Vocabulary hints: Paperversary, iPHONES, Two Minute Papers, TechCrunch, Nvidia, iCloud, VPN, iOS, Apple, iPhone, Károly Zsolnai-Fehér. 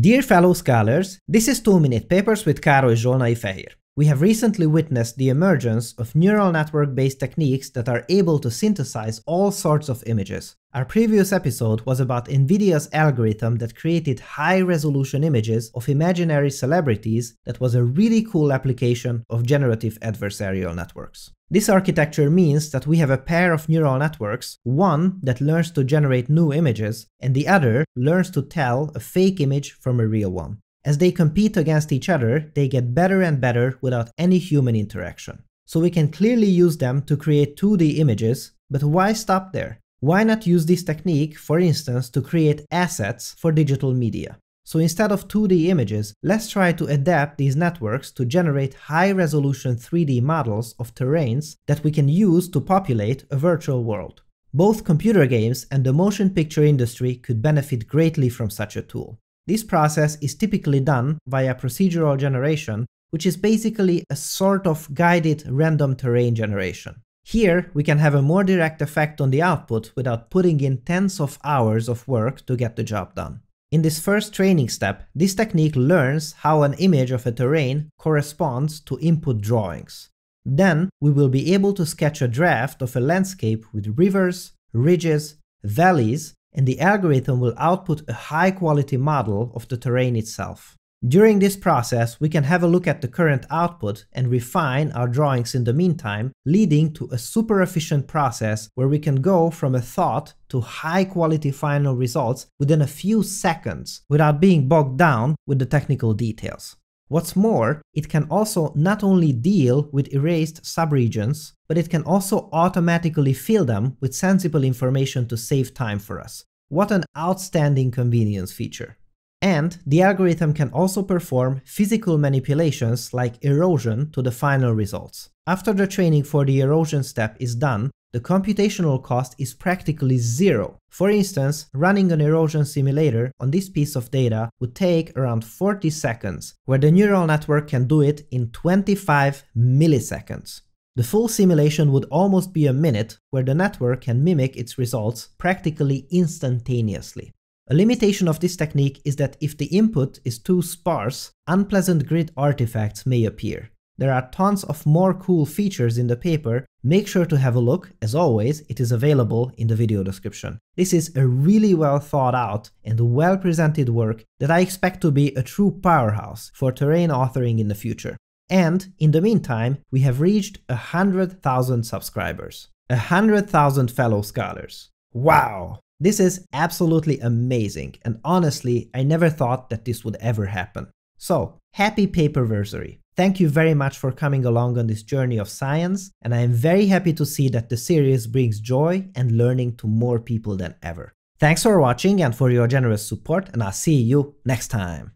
Dear fellow scholars, this is 2 Minute Papers with Károly Zsolnai-Fehér. We have recently witnessed the emergence of neural network-based techniques that are able to synthesize all sorts of images. Our previous episode was about Nvidia's algorithm that created high-resolution images of imaginary celebrities that was a really cool application of generative adversarial networks. This architecture means that we have a pair of neural networks, one that learns to generate new images, and the other learns to tell a fake image from a real one. As they compete against each other, they get better and better without any human interaction. So we can clearly use them to create 2D images, but why stop there? Why not use this technique, for instance, to create assets for digital media? So instead of 2D images, let's try to adapt these networks to generate high-resolution 3D models of terrains that we can use to populate a virtual world. Both computer games and the motion picture industry could benefit greatly from such a tool. This process is typically done via procedural generation, which is basically a sort of guided random terrain generation. Here, we can have a more direct effect on the output without putting in tens of hours of work to get the job done. In this first training step, this technique learns how an image of a terrain corresponds to input drawings. Then, we will be able to sketch a draft of a landscape with rivers, ridges, valleys, and the algorithm will output a high-quality model of the terrain itself. During this process, we can have a look at the current output and refine our drawings in the meantime, leading to a super efficient process where we can go from a thought to high-quality final results within a few seconds without being bogged down with the technical details. What's more, it can also not only deal with erased subregions, but it can also automatically fill them with sensible information to save time for us. What an outstanding convenience feature! And the algorithm can also perform physical manipulations like erosion to the final results. After the training for the erosion step is done, the computational cost is practically zero. For instance, running an erosion simulator on this piece of data would take around 40 seconds, where the neural network can do it in 25 milliseconds. The full simulation would almost be a minute, where the network can mimic its results practically instantaneously. A limitation of this technique is that if the input is too sparse, unpleasant grid artifacts may appear. There are tons of more cool features in the paper. Make sure to have a look. As always, it is available in the video description. This is a really well thought out and well presented work that I expect to be a true powerhouse for terrain authoring in the future. And in the meantime, we have reached 100,000 subscribers. 100,000 fellow scholars. Wow! This is absolutely amazing, and honestly, I never thought that this would ever happen. So, happy Paperversary! Thank you very much for coming along on this journey of science, and I am very happy to see that the series brings joy and learning to more people than ever. Thanks for watching and for your generous support, and I'll see you next time!